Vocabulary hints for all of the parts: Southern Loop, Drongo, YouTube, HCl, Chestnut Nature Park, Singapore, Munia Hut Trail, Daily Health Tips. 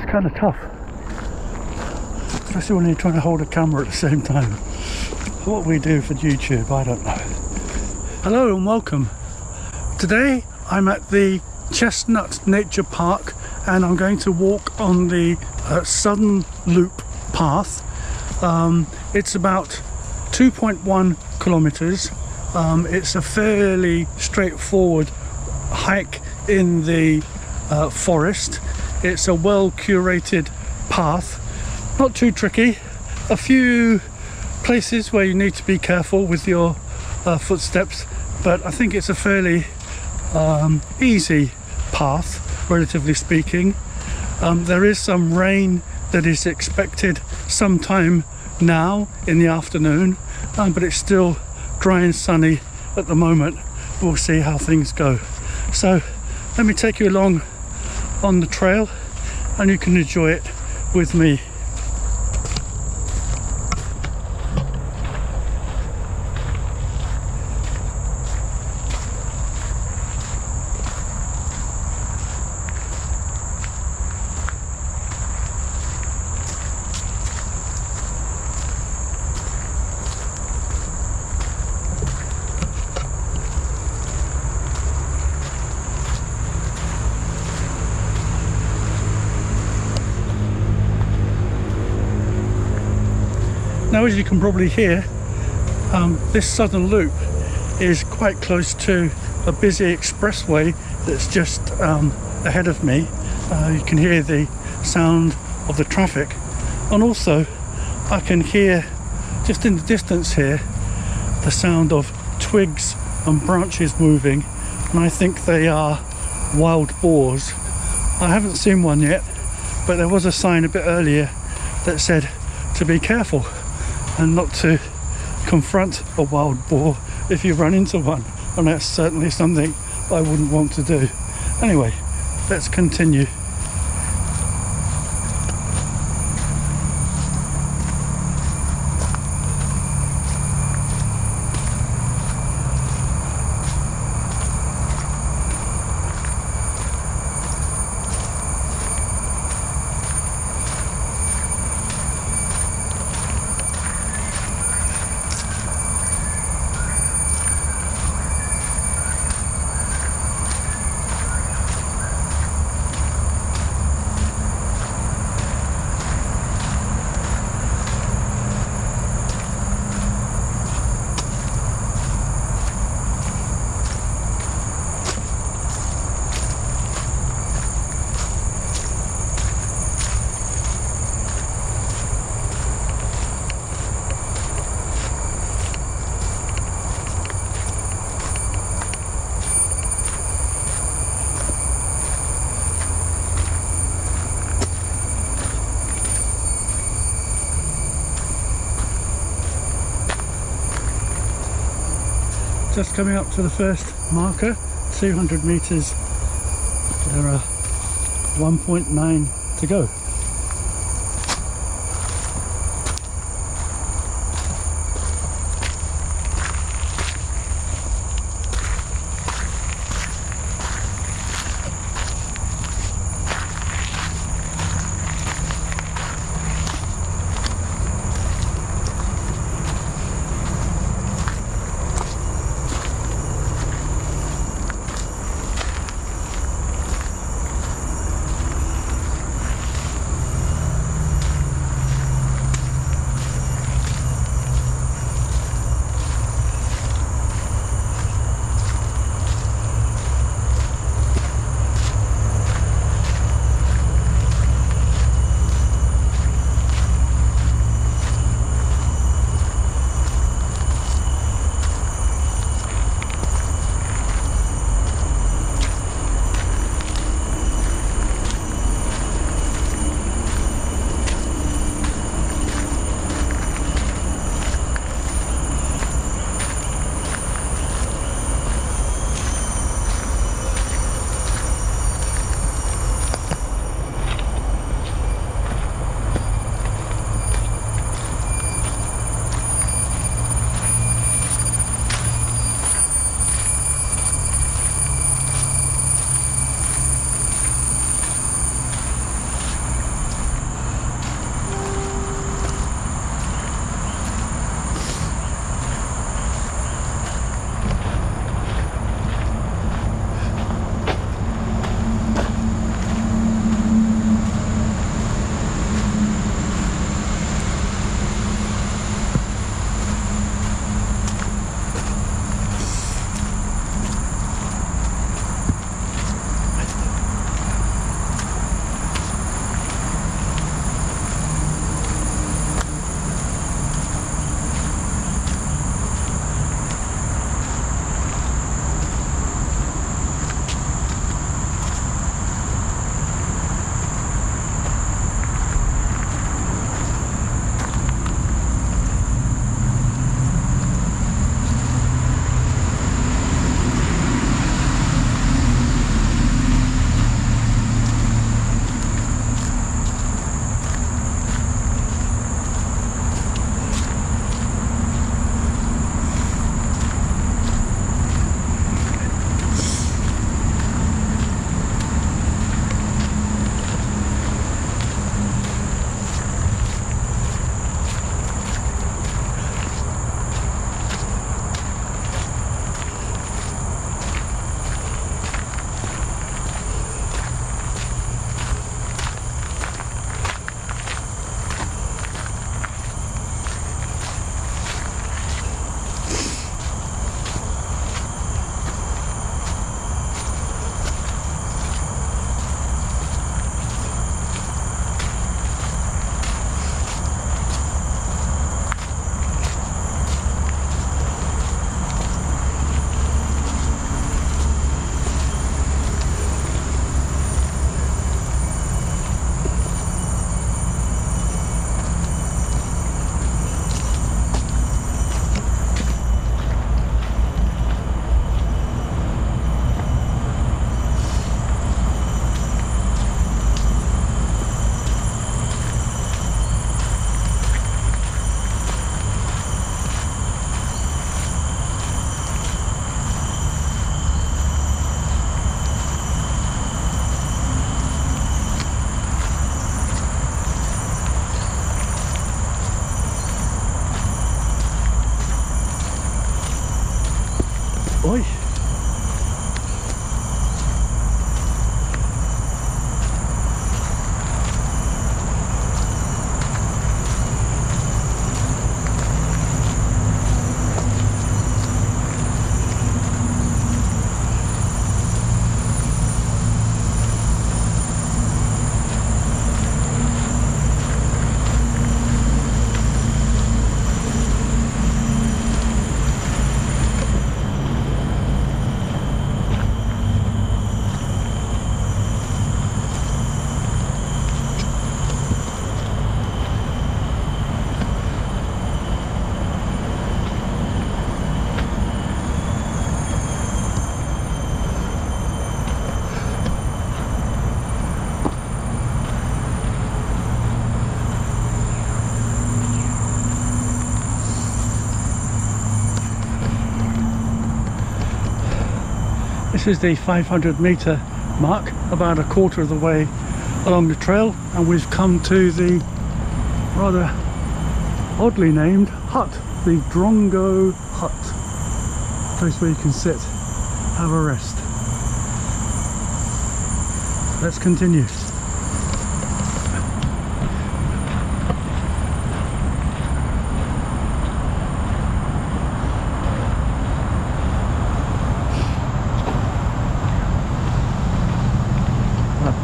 It's kind of tough, especially when you're trying to hold a camera at the same time. What we do for YouTube, I don't know. Hello and welcome. Today I'm at the Chestnut Nature Park and I'm going to walk on the Southern Loop path. It's about 2.1 kilometers. It's a fairly straightforward hike in the forest. It's a well curated path, not too tricky. A few places where you need to be careful with your footsteps, but I think it's a fairly easy path, relatively speaking. There is some rain that is expected sometime now in the afternoon, but it's still dry and sunny at the moment. We'll see how things go. So let me take you along on the trail and you can enjoy it with me. Now, as you can probably hear, this Southern Loop is quite close to a busy expressway that's just ahead of me. You can hear the sound of the traffic, and also I can hear just in the distance here the sound of twigs and branches moving, and I think they are wild boars. I haven't seen one yet, but there was a sign a bit earlier that said to be careful and not to confront a wild boar if you run into one, and that's certainly something I wouldn't want to do. Anyway, let's continue. Just coming up to the first marker, 200 meters. There are 1.9 to go. is the 500 meter mark, about a quarter of the way along the trail, and we've come to the rather oddly named hut, the Drongo hut, a place where you can sit, have a rest. Let's continue.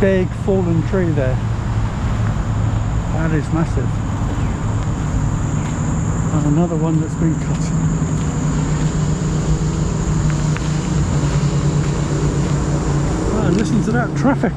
Big fallen tree there. That is massive. And another one that's been cut. Wow, listen to that traffic.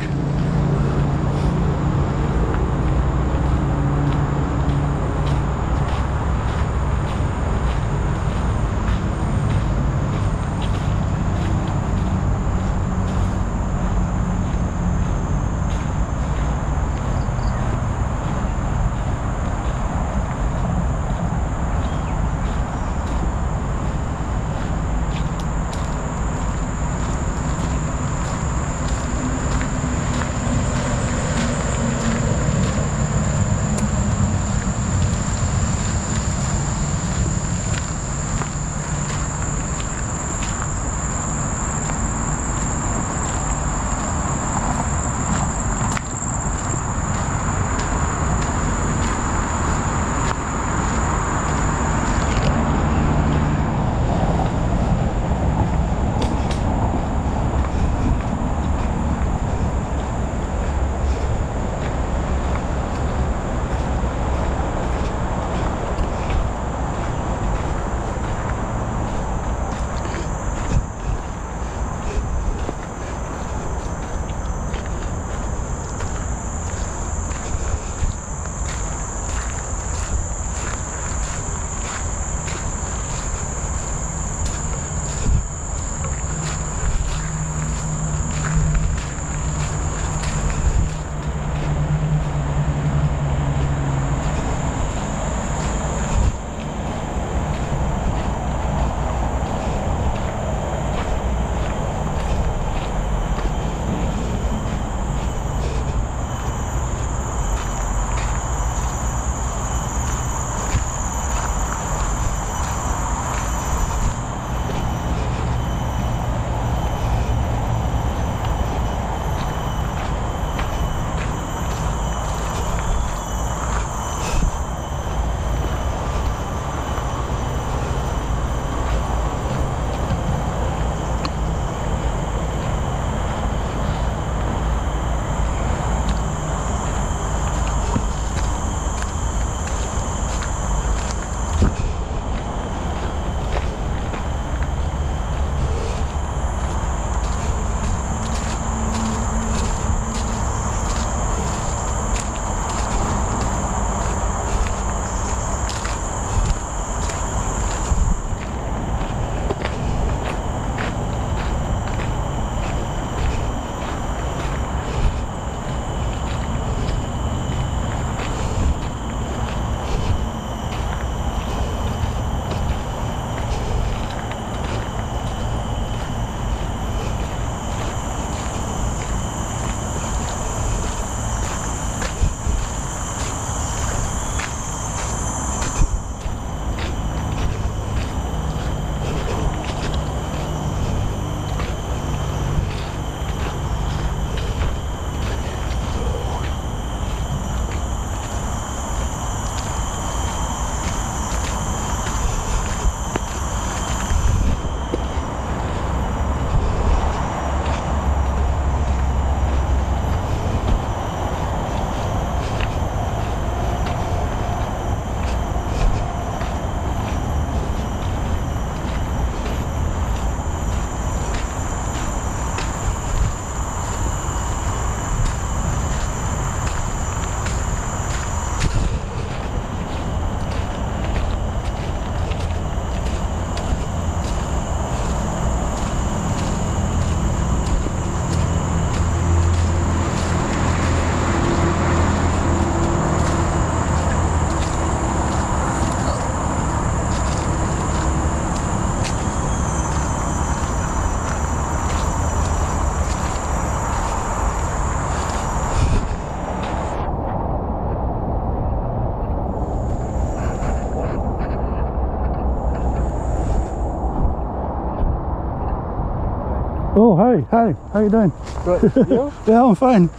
Oh, hi, how you doing? Good, you? Yeah, I'm fine.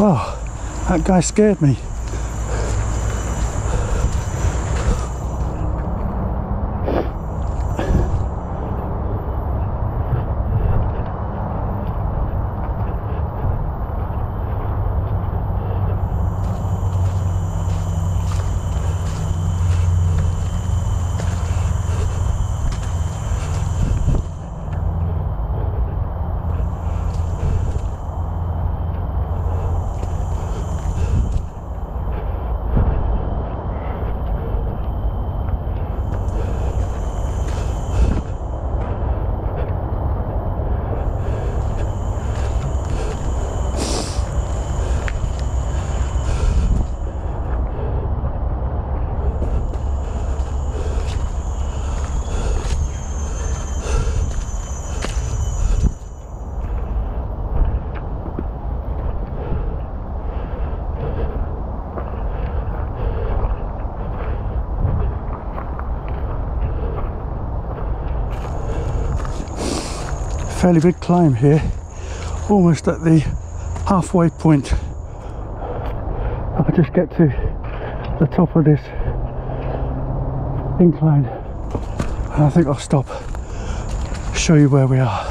Wow, that guy scared me. Fairly big climb here, almost at the halfway point. I'll just get to the top of this incline and I think I'll stop, show you where we are.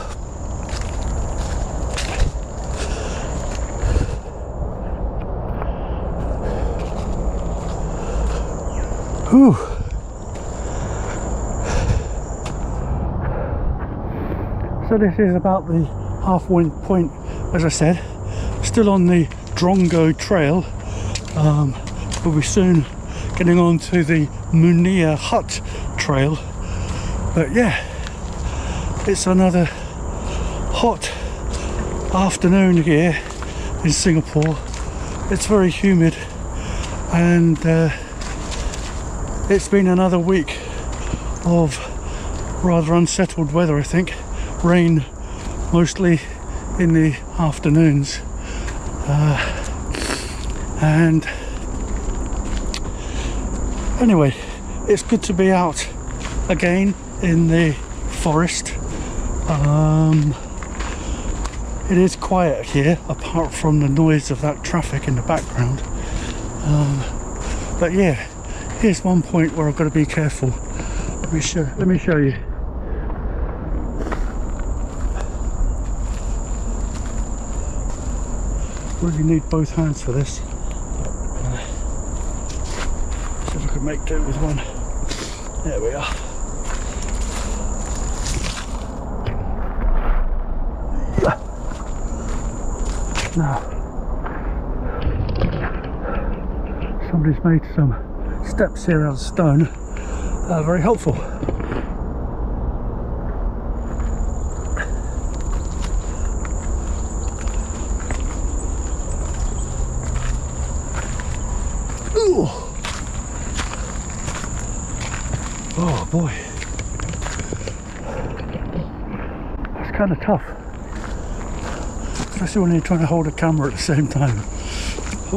Whew. So this is about the halfway point, as I said. Still on the Drongo trail. We'll be soon getting on to the Munia Hut Trail. But yeah, it's another hot afternoon here in Singapore. It's very humid and it's been another week of rather unsettled weather, I think. Rain mostly in the afternoons, and anyway, it's good to be out again in the forest. It is quiet here apart from the noise of that traffic in the background, but yeah, here's one point where I've got to be careful. Let me show you. Really need both hands for this. See if I can make do with one. There we are. Now, somebody's made some steps here out of stone. Very helpful. Oh boy, that's kind of tough, especially when you're trying to hold a camera at the same time.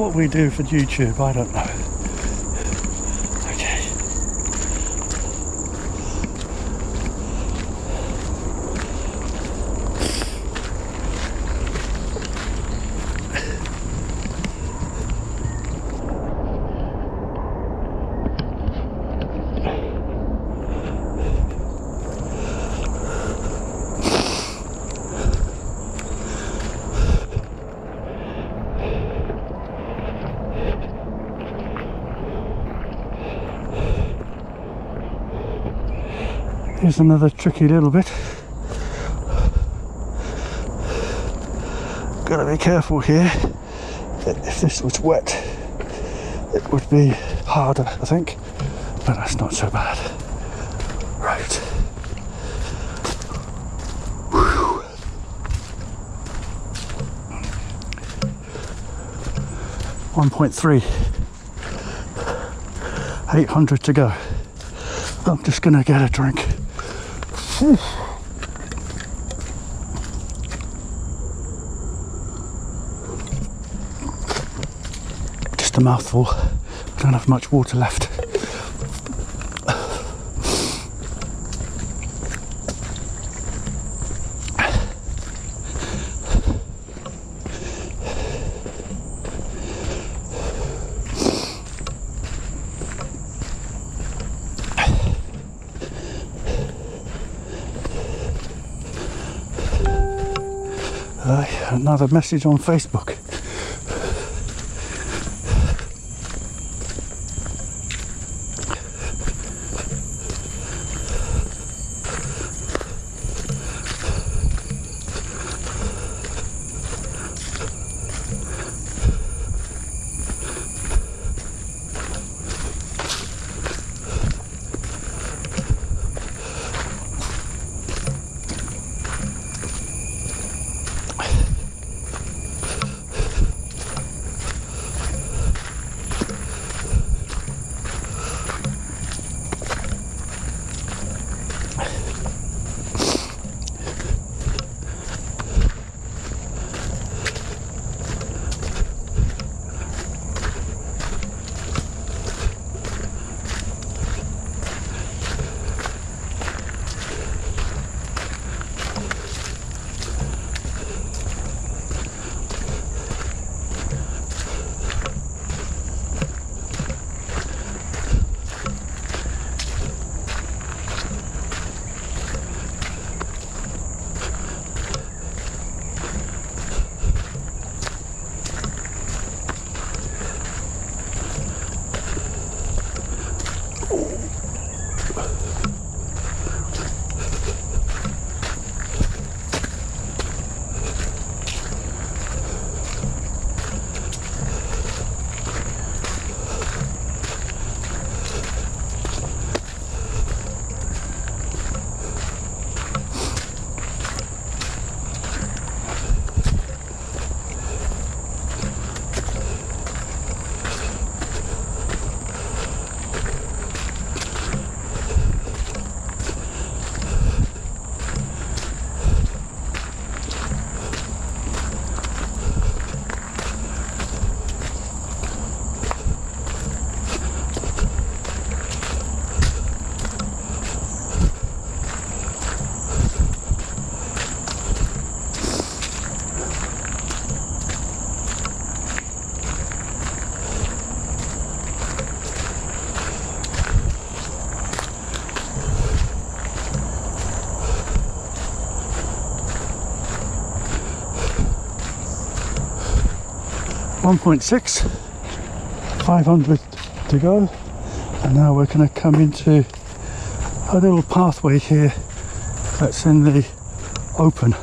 What we do for YouTube, I don't know. Here's another tricky little bit. Gotta be careful here. If this was wet, it would be harder, I think, but that's not so bad. Right. Whew. 1.3, 800 to go. I'm just gonna get a drink. Whew. Just a mouthful, I don't have much water left. Another message on Facebook. .6, 500 to go, and now we're going to come into a little pathway here that's in the open.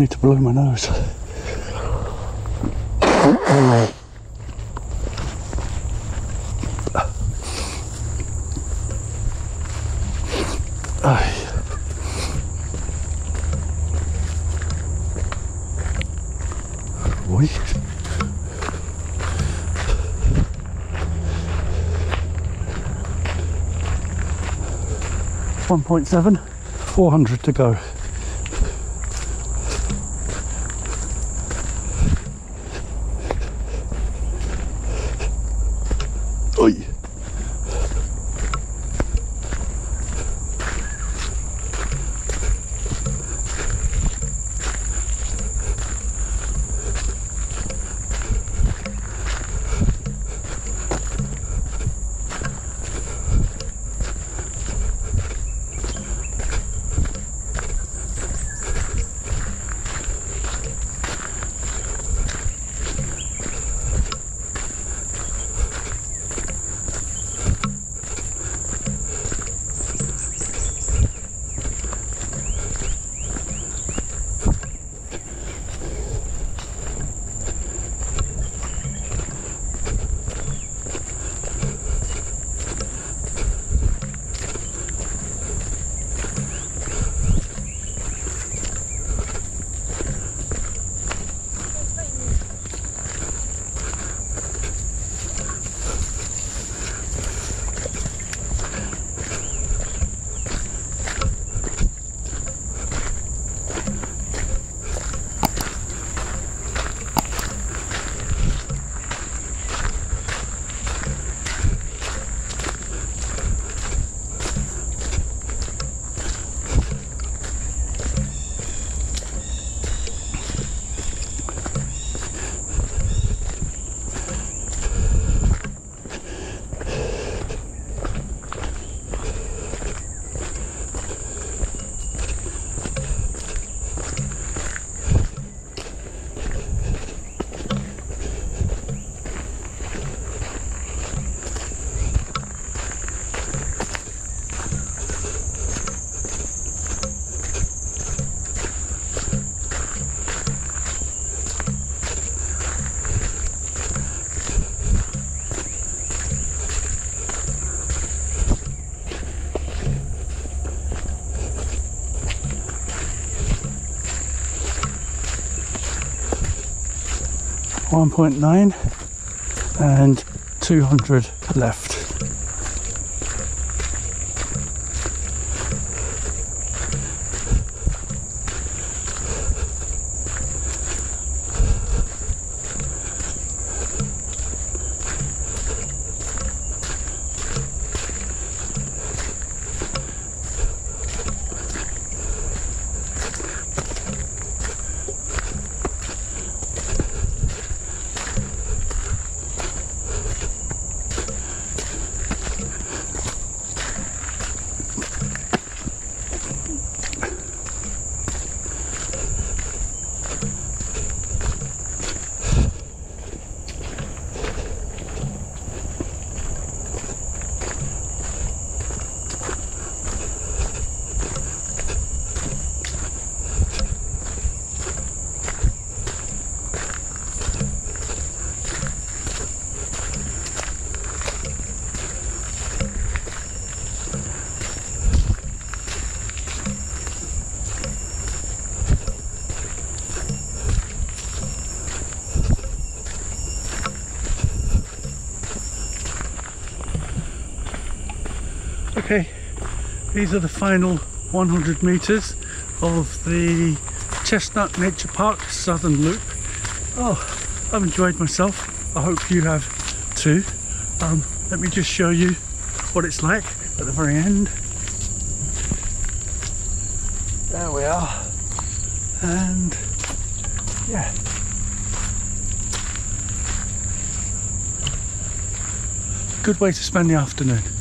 Need to blow my nose. Wait. 1.7, 400 to go. 1.9 and 200 left. Okay, these are the final 100 metres of the Chestnut Nature Park Southern Loop. Oh, I've enjoyed myself. I hope you have too. Let me just show you what it's like at the very end. There we are. And yeah. Good way to spend the afternoon.